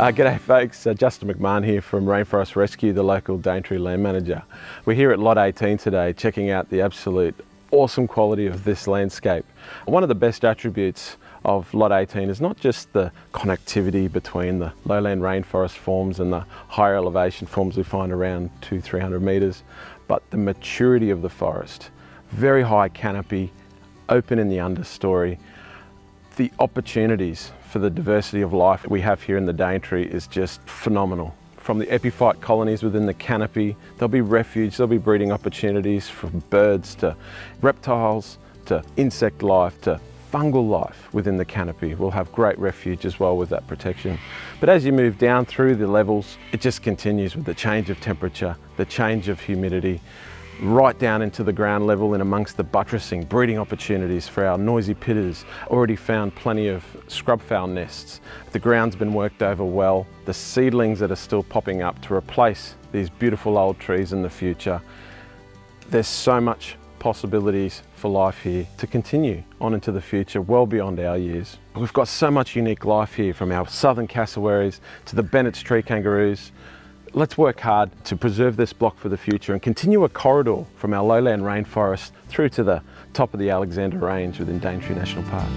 G'day folks, Justin McMahon here from Rainforest Rescue, the local Daintree land manager. We're here at Lot 18 today checking out the absolute awesome quality of this landscape. One of the best attributes of Lot 18 is not just the connectivity between the lowland rainforest forms and the higher elevation forms we find around 200-300 metres, but the maturity of the forest. Very high canopy, open in the understory. The opportunities for the diversity of life we have here in the Daintree is just phenomenal. From the epiphyte colonies within the canopy, there'll be refuge, there'll be breeding opportunities from birds to reptiles to insect life to fungal life within the canopy. We'll have great refuge as well with that protection. But as you move down through the levels, it just continues with the change of temperature, the change of humidity, right down into the ground level and amongst the buttressing, breeding opportunities for our noisy pitters. Already found plenty of scrub fowl nests. The ground's been worked over well. The seedlings that are still popping up to replace these beautiful old trees in the future. There's so much possibilities for life here to continue on into the future, well beyond our years. We've got so much unique life here, from our southern cassowaries to the Bennett's tree kangaroos. Let's work hard to preserve this block for the future and continue a corridor from our lowland rainforest through to the top of the Alexander Range within Daintree National Park.